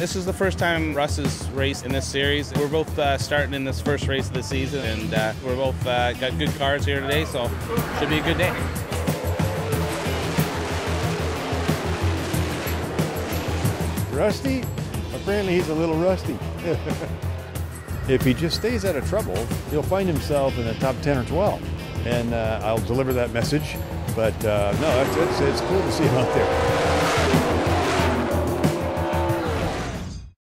This is the first time Russ has raced in this series. We're both starting in this first race of the season, and we're both got good cars here today, so should be a good day. Rusty? Apparently he's a little rusty. If he just stays out of trouble, he'll find himself in the top 10 or 12. And I'll deliver that message. But no, it's cool to see him out there.